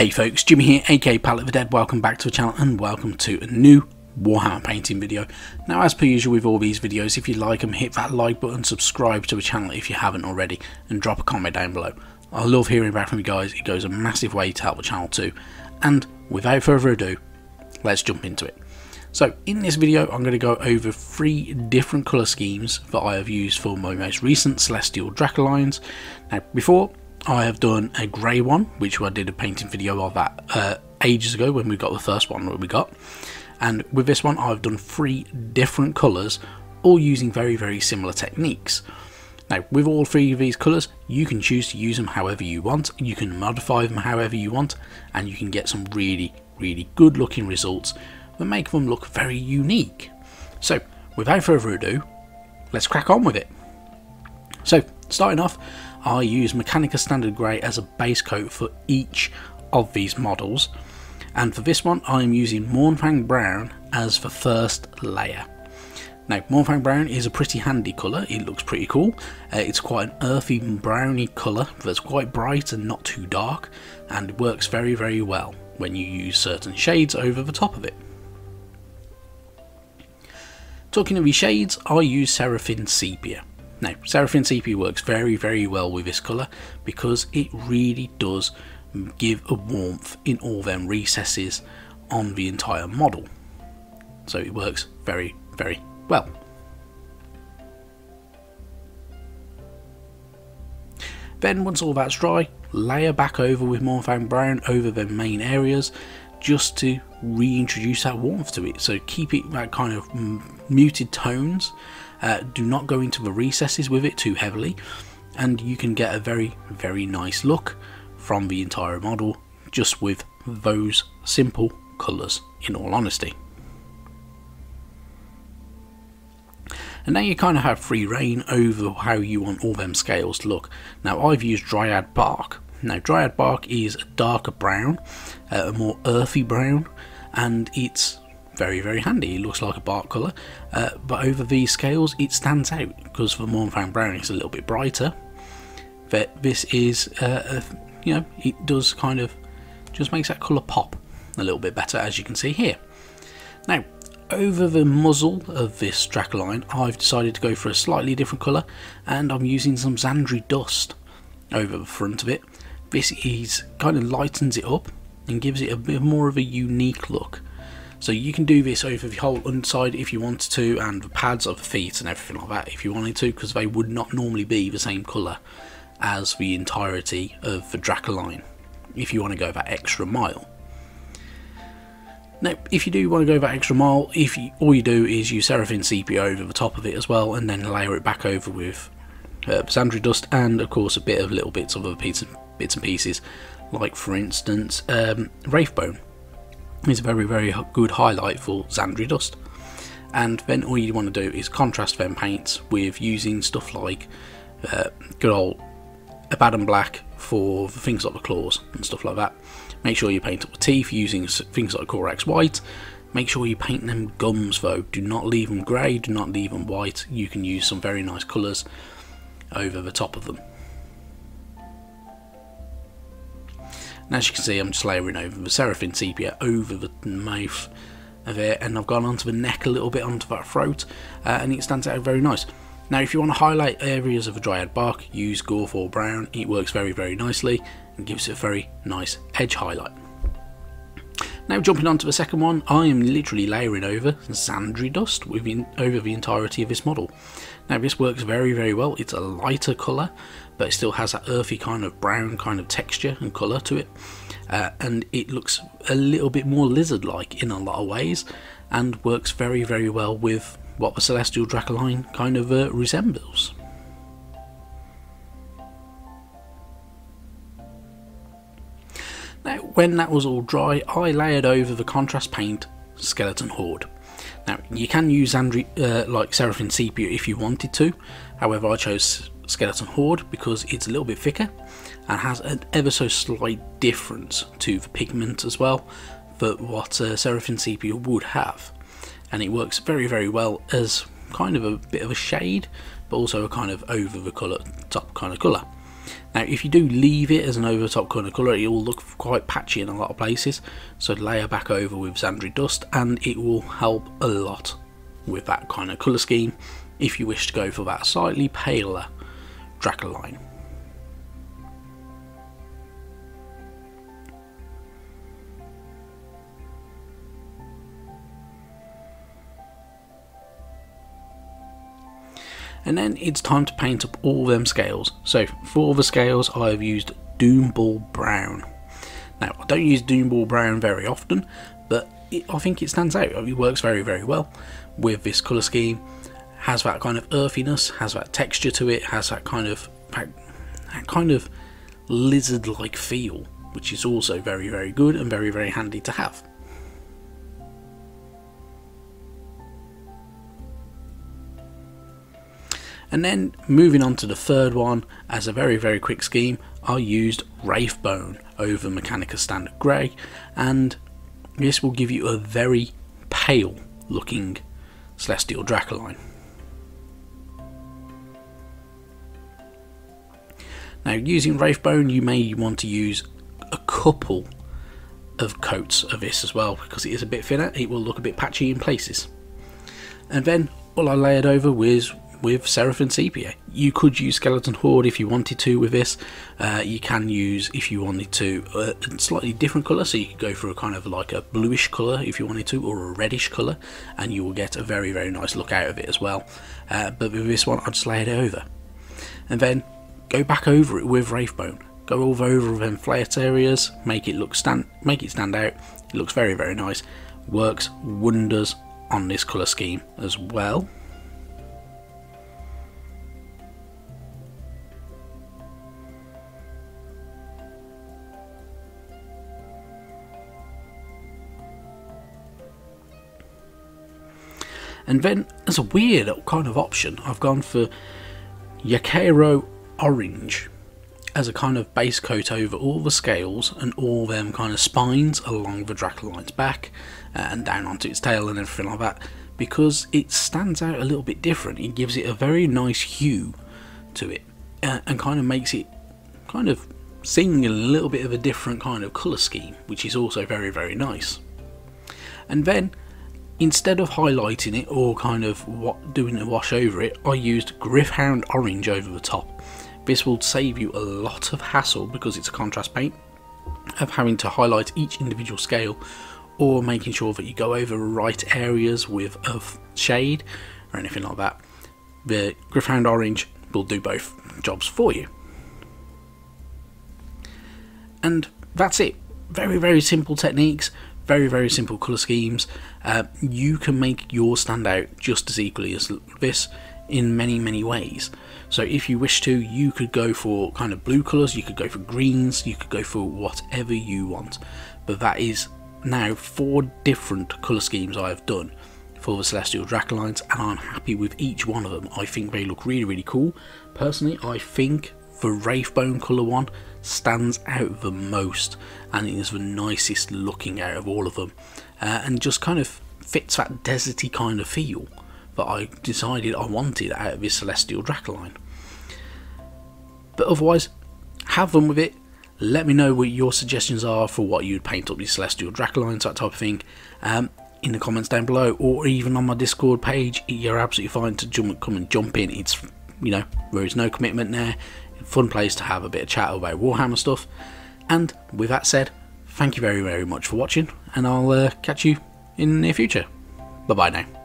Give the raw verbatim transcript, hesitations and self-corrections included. Hey folks, Jimmy here, aka Palette of the Dead. Welcome back to the channel and welcome to a new Warhammer painting video. Now, as per usual with all these videos, if you like them, hit that like button, subscribe to the channel if you haven't already, and drop a comment down below. I love hearing back from you guys, it goes a massive way to help the channel too. And without further ado, let's jump into it. So in this video I'm going to go over three different colour schemes that I have used for my most recent Celestial Dracolines. Now before, I have done a grey one, which I did a painting video of that uh, ages ago when we got the first one that we got. And with this one I've done three different colours, all using very very similar techniques. Now with all three of these colours you can choose to use them however you want, you can modify them however you want, and you can get some really really good looking results that make them look very unique. So without further ado, let's crack on with it. So starting off, I use Mechanica Standard Grey as a base coat for each of these models, and for this one I am using Mournfang Brown as the first layer. Now Mournfang Brown is a pretty handy colour, it looks pretty cool, uh, it's quite an earthy browny colour that's quite bright and not too dark, and works very very well when you use certain shades over the top of it. Talking of these shades, I use Seraphim Sepia. Now, Seraphim Sepia works very, very well with this colour because it really does give a warmth in all them recesses on the entire model. So it works very, very well. Then once all that's dry, layer back over with Mournfang Brown over the main areas just to reintroduce that warmth to it. So keep it that kind of muted tones. Uh, do not go into the recesses with it too heavily, and you can get a very very nice look from the entire model just with those simple colours, in all honesty. And now you kind of have free reign over how you want all them scales to look. Now I've used Dryad Bark. Now Dryad Bark is a darker brown, uh, a more earthy brown, and it's very very handy. It looks like a bark colour, uh, but over these scales it stands out because for Mournfang Brown it's a little bit brighter. But this is, uh, a, you know, it does kind of just makes that colour pop a little bit better, as you can see here. Now over the muzzle of this Dracoline I've decided to go for a slightly different colour, and I'm using some Zandri Dust over the front of it. This is kind of lightens it up and gives it a bit more of a unique look. So you can do this over the whole underside if you wanted to, and the pads of the feet and everything like that if you wanted to, because they would not normally be the same colour as the entirety of the Dracoline if you want to go that extra mile. Now if you do want to go that extra mile, if you, all you do is use Seraphim Sepia over the top of it as well, and then layer it back over with uh, Sandry Dust, and of course a bit of little bits of other bits and pieces, like for instance um, Wraithbone. It's a very very good highlight for Zandri Dust. And then all you want to do is contrast them paints with using stuff like uh, good old Abaddon Black for things like the claws and stuff like that. Make sure you paint up the teeth using things like Corax White. Make sure you paint them gums though, do not leave them grey, do not leave them white. You can use some very nice colours over the top of them. And as you can see, I'm just layering over the Seraphim Sepia over the mouth of it, and I've gone onto the neck a little bit, onto that throat, uh, and it stands out very nice. Now if you want to highlight areas of a Dryad Bark, use Gorthor Brown. It works very very nicely and gives it a very nice edge highlight. Now jumping onto the second one, I am literally layering over Zandri Dust within, over the entirety of this model. Now this works very very well. It's a lighter colour, but it still has that earthy kind of brown kind of texture and colour to it, uh, and it looks a little bit more lizard like in a lot of ways, and works very very well with what the Celestial Dracoline kind of uh, resembles. Now when that was all dry, I layered over the contrast paint Skeleton Horde. Now you can use Zandri, uh, like Seraphim Sepia if you wanted to, however I chose Skeleton Horde because it's a little bit thicker and has an ever so slight difference to the pigment as well but what uh, Seraphim Sepia would have, and it works very very well as kind of a bit of a shade but also a kind of over the colour top kind of colour. Now if you do leave it as an over top kind of colour, it will look quite patchy in a lot of places, so layer back over with Zandri Dust and it will help a lot with that kind of colour scheme if you wish to go for that slightly paler Dracoline. And then it's time to paint up all them scales. So for the scales I've used Doombull Brown. Now I don't use Doombull Brown very often, but it, I think it stands out. It works very very well with this colour scheme. Has that kind of earthiness, has that texture to it, has that kind of that, that kind of lizard-like feel, which is also very very good and very very handy to have. And then moving on to the third one, as a very very quick scheme, I used Wraithbone over Mechanica Standard Grey, and this will give you a very pale looking Celestial Dracoline. Now using Wraithbone, you may want to use a couple of coats of this as well, because it is a bit thinner, it will look a bit patchy in places. And then all I layered over was with Seraphim Sepia. You could use Skeleton Horde if you wanted to with this. Uh, you can use, if you wanted to, a slightly different colour, so you could go for a kind of like a bluish colour if you wanted to, or a reddish colour, and you will get a very very nice look out of it as well. Uh, but with this one I'd just lay it over and then go back over it with Wraithbone. Go all over them flat areas, make it look stand make it stand out. It looks very very nice, works wonders on this colour scheme as well. And then, as a weird kind of option, I've gone for Yakeiro Orange as a kind of base coat over all the scales and all them kind of spines along the Dracoline's back and down onto its tail and everything like that, because it stands out a little bit different. It gives it a very nice hue to it and kind of makes it kind of sing a little bit of a different kind of colour scheme, which is also very very nice. And then, instead of highlighting it or kind of doing a wash over it, I used Gryph-hound Orange over the top. This will save you a lot of hassle, because it's a contrast paint, of having to highlight each individual scale or making sure that you go over right areas with a shade or anything like that. The Gryph-hound Orange will do both jobs for you. And that's it. Very, very simple techniques. Very very simple colour schemes. Uh, you can make yours stand out just as equally as this in many many ways. So if you wish to, you could go for kind of blue colours, you could go for greens, you could go for whatever you want. But that is now four different colour schemes I have done for the Celestial Dracolines, and I'm happy with each one of them. I think they look really really cool. Personally, I think the Wraithbone colour one stands out the most, and it is the nicest looking out of all of them, uh, and just kind of fits that deserty kind of feel that I decided I wanted out of this Celestial Dracoline. But otherwise, have fun with it. Let me know what your suggestions are for what you'd paint up these Celestial Dracolines, that type of thing, um, in the comments down below, or even on my Discord page. You're absolutely fine to jump, come and jump in. It's, you know, there is no commitment there. Fun place to have a bit of chat about Warhammer stuff. And with that said, thank you very very much for watching, and I'll uh, catch you in the near future. Bye bye now.